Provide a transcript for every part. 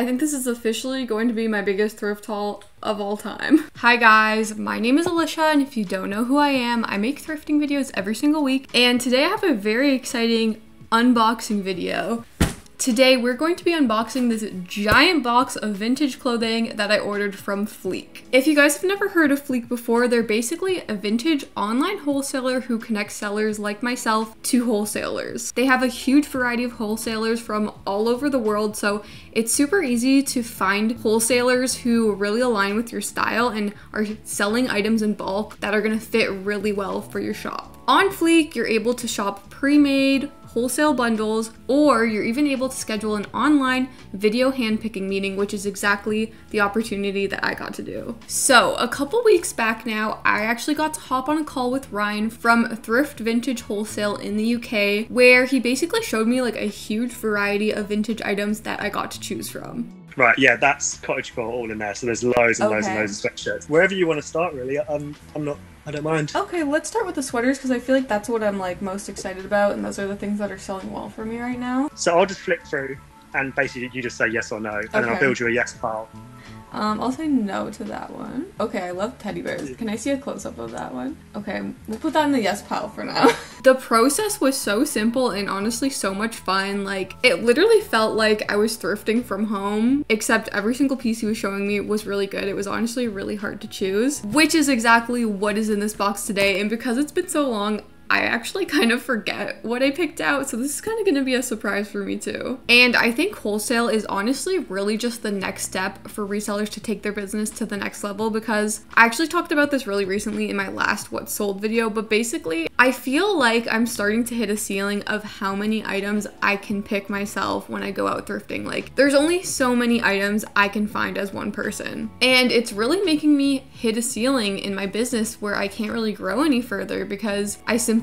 I think this is officially going to be my biggest thrift haul of all time. Hi guys, my name is Alicia, and if you don't know who I am, I make thrifting videos every single week, and today I have a very exciting unboxing video. Today we're going to be unboxing this giant box of vintage clothing that I ordered from Fleek. If you guys have never heard of Fleek before, they're basically a vintage online wholesaler who connects sellers like myself to wholesalers. They have a huge variety of wholesalers from all over the world, so it's super easy to find wholesalers who really align with your style and are selling items in bulk that are gonna fit really well for your shop. On Fleek, you're able to shop pre-made, wholesale bundles, or you're even able to schedule an online video handpicking meeting, which is exactly the opportunity that I got to do. So a couple weeks back now, I actually got to hop on a call with Ryan from Thrift Vintage Wholesale in the UK, where he basically showed me like a huge variety of vintage items that I got to choose from. Right, yeah, that's cottagecore all in there. So there's loads and loads and loads of sweatshirts. Wherever you want to start, really. I don't mind. Okay, let's start with the sweaters because I feel like that's what I'm like most excited about, and those are the things that are selling well for me right now. So I'll just flip through and basically you just say yes or no, and then I'll build you a yes pile. I'll say no to that one. Okay, I love teddy bears. Can I see a close-up of that one? Okay, we'll put that in the yes pile for now. The process was so simple and honestly so much fun. Like, it literally felt like I was thrifting from home, except every single piece he was showing me was really good. It was honestly really hard to choose, which is exactly what is in this box today. And because it's been so long, I actually kind of forget what I picked out, so this is kind of gonna be a surprise for me too. And I think wholesale is honestly really just the next step for resellers to take their business to the next level, because I actually talked about this really recently in my last What Sold video, but basically I feel like I'm starting to hit a ceiling of how many items I can pick myself when I go out thrifting. Like, there's only so many items I can find as one person, and it's really making me hit a ceiling in my business where I can't really grow any further because I simply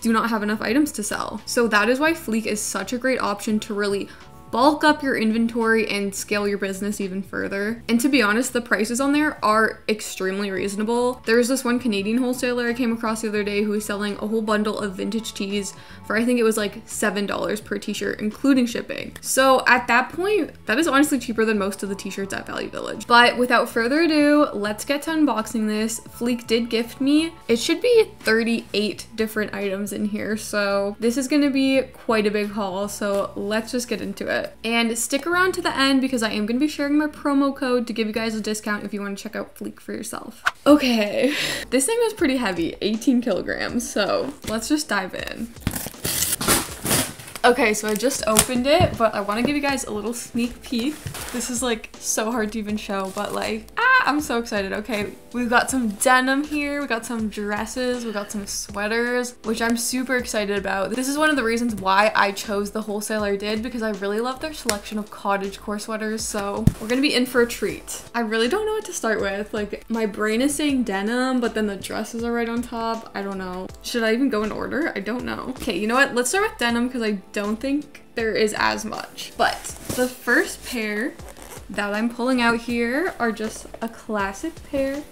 do not have enough items to sell. So that is why Fleek is such a great option to really bulk up your inventory and scale your business even further. And to be honest, the prices on there are extremely reasonable. There's this one Canadian wholesaler I came across the other day who was selling a whole bundle of vintage tees for, I think it was like $7 per t-shirt, including shipping. So at that point, that is honestly cheaper than most of the t-shirts at Value Village. But without further ado, let's get to unboxing this. Fleek did gift me, it should be 38 different items in here, so this is gonna be quite a big haul, so let's just get into it. And stick around to the end because I am going to be sharing my promo code to give you guys a discount if you want to check out Fleek for yourself. Okay, this thing was pretty heavy, 18 kilograms, so let's just dive in. Okay, so I just opened it, but I want to give you guys a little sneak peek. This is like so hard to even show, but like, I'm so excited. Okay, we've got some denim here, we got some dresses, we got some sweaters, which I'm super excited about. This is one of the reasons why I chose the wholesale I did, because I really love their selection of cottagecore sweaters, so we're gonna be in for a treat. I really don't know what to start with. Like, my brain is saying denim, but then the dresses are right on top. I don't know. Should I even go in order? I don't know. Okay, you know what? Let's start with denim because I don't think there is as much. But the first pair that I'm pulling out here are just a classic pair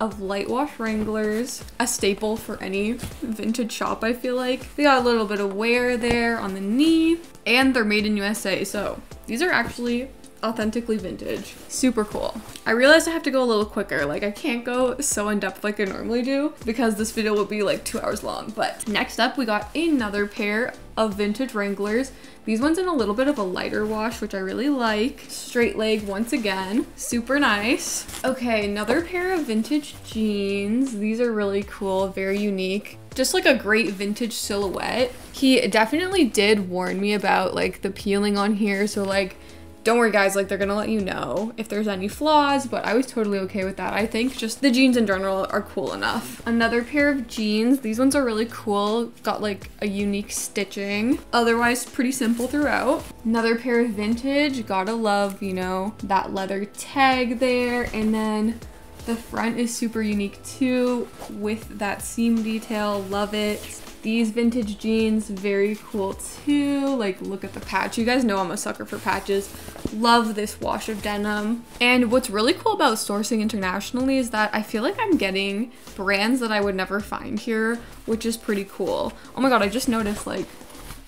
of light wash Wranglers, a staple for any vintage shop, I feel like. They got a little bit of wear there on the knee, and they're made in USA, so these are actually authentically vintage. Super cool. I realized I have to go a little quicker, like I can't go so in depth like I normally do because this video will be like 2 hours long. But next up, we got another pair of vintage Wranglers. These ones in a little bit of a lighter wash, which I really like. Straight leg once again, super nice. Okay, another pair of vintage jeans. These are really cool, very unique. Just like a great vintage silhouette. He definitely did warn me about like the peeling on here, so like, don't worry guys, like they're gonna let you know if there's any flaws, but I was totally okay with that. I think just the jeans in general are cool enough. Another pair of jeans. These ones are really cool. Got like a unique stitching. Otherwise, pretty simple throughout. Another pair of vintage. Gotta love, you know, that leather tag there. And then the front is super unique too with that seam detail. Love it. These vintage jeans, very cool too. Like, look at the patch. You guys know I'm a sucker for patches. Love this wash of denim. And what's really cool about sourcing internationally is that I feel like I'm getting brands that I would never find here, which is pretty cool. Oh my god, I just noticed like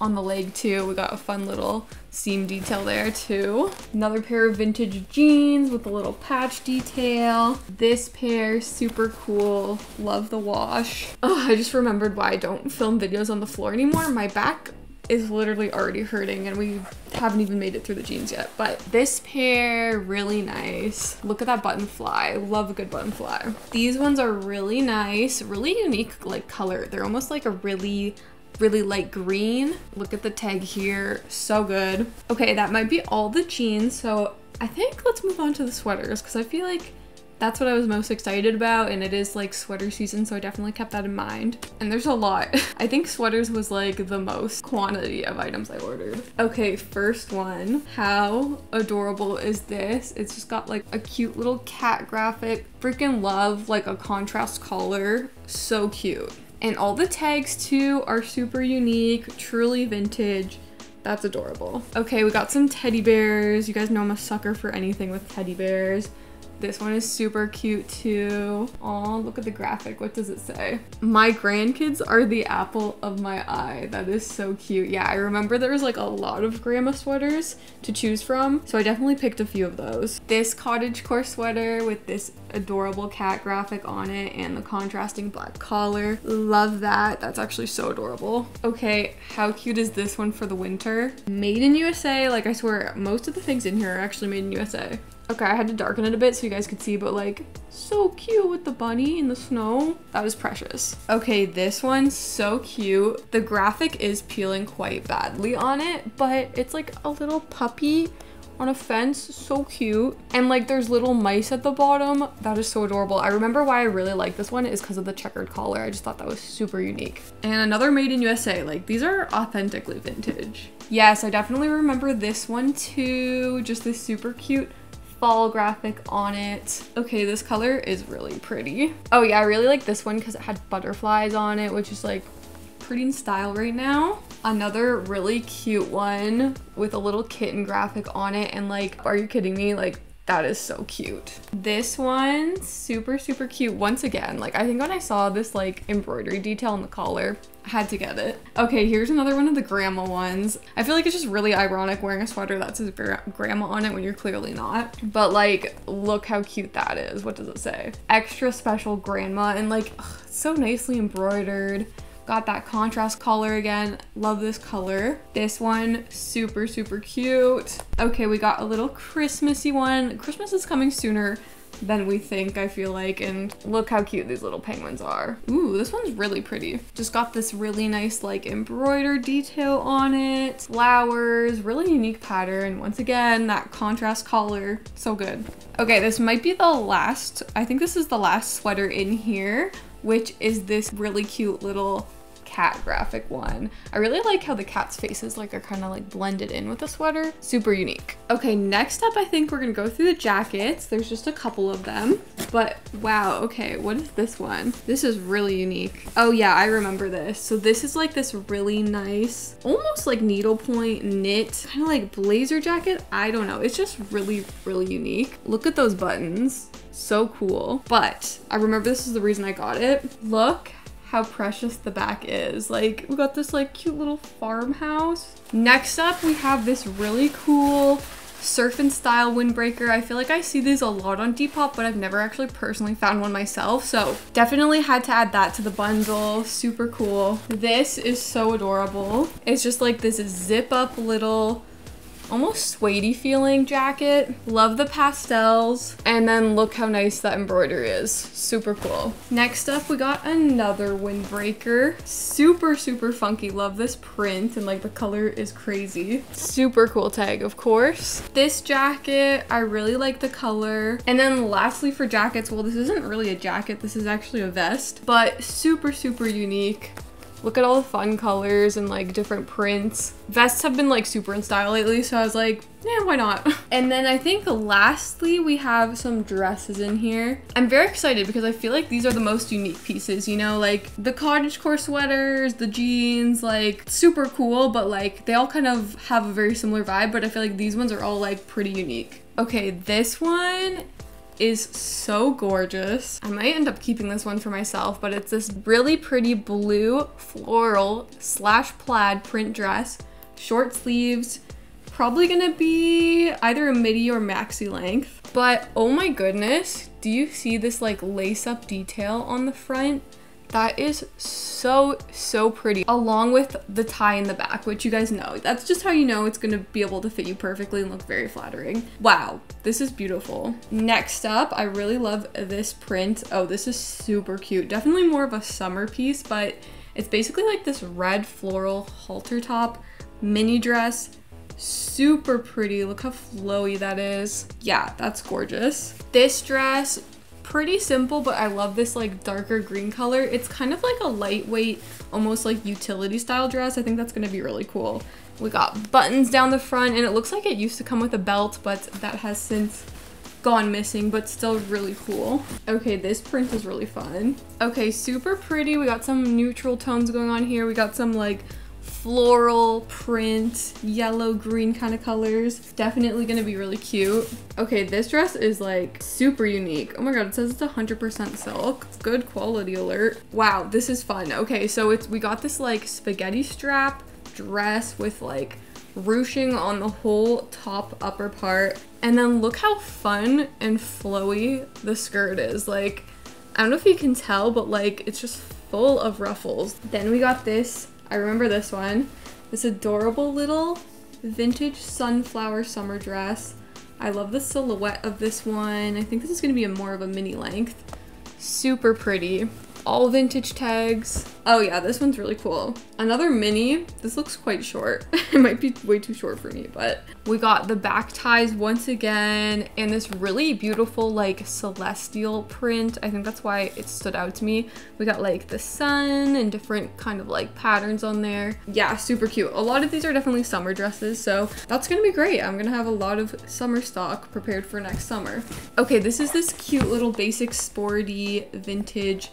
on the leg too. We got a fun little seam detail there too. Another pair of vintage jeans with a little patch detail. This pair, super cool. Love the wash. Oh, I just remembered why I don't film videos on the floor anymore. My back is literally already hurting and we haven't even made it through the jeans yet. But this pair, really nice. Look at that button fly. Love a good button fly. These ones are really nice, really unique like color. They're almost like a really light green. Look at the tag here, so good. Okay, that might be all the jeans. So I think let's move on to the sweaters because I feel like that's what I was most excited about, and it is like sweater season, so I definitely kept that in mind. And there's a lot. I think sweaters was like the most quantity of items I ordered. Okay, first one. How adorable is this? It's just got like a cute little cat graphic. Freaking love like a contrast collar. So cute. And all the tags too are super unique, truly vintage. That's adorable. Okay, we got some teddy bears. You guys know I'm a sucker for anything with teddy bears. This one is super cute too. Oh, look at the graphic. What does it say? My grandkids are the apple of my eye. That is so cute. Yeah, I remember there was like a lot of grandma sweaters to choose from, so I definitely picked a few of those. This cottagecore sweater with this adorable cat graphic on it and the contrasting black collar. Love that. That's actually so adorable. Okay, how cute is this one for the winter? Made in USA. Like, I swear, most of the things in here are actually made in USA. Okay, I had to darken it a bit so you guys could see, but like, so cute with the bunny in the snow. That was precious. Okay, this one's so cute. The graphic is peeling quite badly on it, but it's like a little puppy on a fence. So cute. And like, there's little mice at the bottom. That is so adorable. I remember why I really like this one is because of the checkered collar. I just thought that was super unique. And another made in USA. Like, these are authentically vintage. Yes, I definitely remember this one too. Just this super cute fall graphic on it. Okay, this color is really pretty. Oh yeah, I really like this one because it had butterflies on it, which is like pretty in style right now. Another really cute one with a little kitten graphic on it, and like, are you kidding me? Like, that is so cute. This one, super cute once again. Like, I think when I saw this like embroidery detail on the collar, I had to get it. Okay, here's another one of the grandma ones. I feel like it's just really ironic wearing a sweater that says grandma on it when you're clearly not. But like, look how cute that is. What does it say? Extra special grandma, and like, ugh, so nicely embroidered. Got that contrast collar again. Love this color. This one, super cute. Okay, we got a little Christmassy one. Christmas is coming sooner than we think, I feel like, and look how cute these little penguins are. Ooh, this one's really pretty. Just got this really nice like embroidered detail on it. Flowers, really unique pattern. Once again, that contrast collar, so good. Okay, this might be the last, I think this is the last sweater in here, which is this really cute little cat graphic one. I really like how the cat's faces like are kind of like blended in with the sweater. Super unique. Okay, next up I think we're gonna go through the jackets. There's just a couple of them, but wow. Okay, what is this one? This is really unique. Oh yeah, I remember this. So this is like this really nice, almost like needlepoint knit, kind of like blazer jacket. I don't know, it's just really unique. Look at those buttons, so cool. But I remember this is the reason I got it. Look how precious the back is. Like, we got this like cute little farmhouse. Next up, we have this really cool surfing style windbreaker. I feel like I see these a lot on Depop, but I've never actually personally found one myself. So definitely had to add that to the bundle. Super cool. This is so adorable. It's just like this zip up little almost suede-y feeling jacket. Love the pastels. And then look how nice that embroidery is. Super cool. Next up, we got another windbreaker. Super funky. Love this print, and like the color is crazy. Super cool tag, of course. This jacket, I really like the color. And then lastly for jackets, well, this isn't really a jacket. This is actually a vest, but super unique. Look at all the fun colors and like different prints. Vests have been like super in style lately, so I was like, yeah, why not? And then I think lastly, we have some dresses in here. I'm very excited because I feel like these are the most unique pieces, you know, like the cottagecore sweaters, the jeans, like super cool, but like they all kind of have a very similar vibe, but I feel like these ones are all like pretty unique. Okay, this one is so gorgeous. I might end up keeping this one for myself, but it's this really pretty blue floral slash plaid print dress, short sleeves, probably gonna be either a midi or maxi length. But oh my goodness, do you see this like lace up detail on the front? That is so, so pretty, along with the tie in the back, which you guys know, that's just how you know it's gonna be able to fit you perfectly and look very flattering. Wow, this is beautiful. Next up, I really love this print. Oh, this is super cute. Definitely more of a summer piece, but it's basically like this red floral halter top mini dress. Super pretty. Look how flowy that is. Yeah, that's gorgeous. This dress, pretty simple, but I love this like darker green color. It's kind of like a lightweight, almost like utility style dress. I think that's gonna be really cool. We got buttons down the front, and it looks like it used to come with a belt, but that has since gone missing, but still really cool. Okay, this print is really fun. Okay, super pretty. We got some neutral tones going on here. We got some like floral print, yellow, green kind of colors. Definitely gonna be really cute. Okay, this dress is like super unique. Oh my god, it says it's 100% silk. Good quality alert. Wow, this is fun. Okay, so we got this like spaghetti strap dress with like ruching on the whole top upper part. And then look how fun and flowy the skirt is. Like, I don't know if you can tell, but like it's just full of ruffles. Then we got this, I remember this one, this adorable little vintage sunflower summer dress. I love the silhouette of this one. I think this is gonna be more of a mini length. Super pretty. All vintage tags. Oh yeah, this one's really cool. Another mini. This looks quite short. It might be way too short for me, but we got the back ties once again, and this really beautiful like celestial print. I think that's why it stood out to me. We got like the sun and different kind of like patterns on there. Yeah, super cute. A lot of these are definitely summer dresses, so that's gonna be great. I'm gonna have a lot of summer stock prepared for next summer. Okay, this is this cute little basic sporty vintage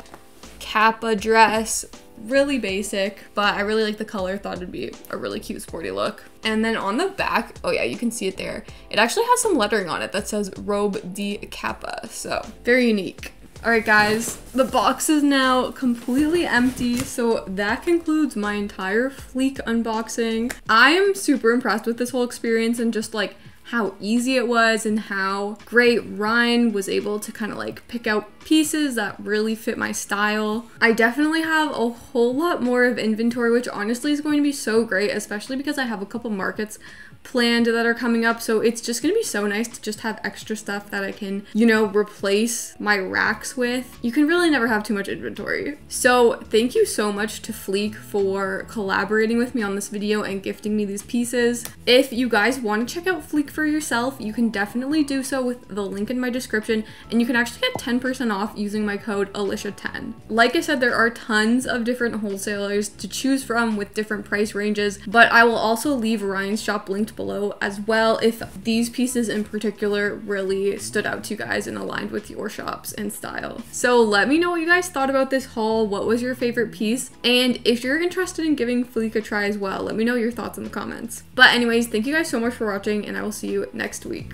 Kappa dress, really basic, but I really like the color. Thought it'd be a really cute sporty look. And then on the back, oh yeah, you can see it there. It actually has some lettering on it that says Robe de Kappa, so very unique. All right guys, the box is now completely empty, so that concludes my entire Fleek unboxing. I'm super impressed with this whole experience and just like how easy it was and how great Ryan was able to kind of like pick out pieces that really fit my style. I definitely have a whole lot more of inventory, which honestly is going to be so great, especially because I have a couple markets planned that are coming up. So it's just gonna be so nice to just have extra stuff that I can, you know, replace my racks with. You can really never have too much inventory. So thank you so much to Fleek for collaborating with me on this video and gifting me these pieces. If you guys want to check out Fleek for yourself, you can definitely do so with the link in my description, and you can actually get 10% off using my code Alicia10. Like I said, there are tons of different wholesalers to choose from with different price ranges, but I will also leave Ryan's shop linked below as well if these pieces in particular really stood out to you guys and aligned with your shops and style. So let me know what you guys thought about this haul. What was your favorite piece? And if you're interested in giving Fleek a try as well, let me know your thoughts in the comments. But anyways, thank you guys so much for watching, and I will see you next week.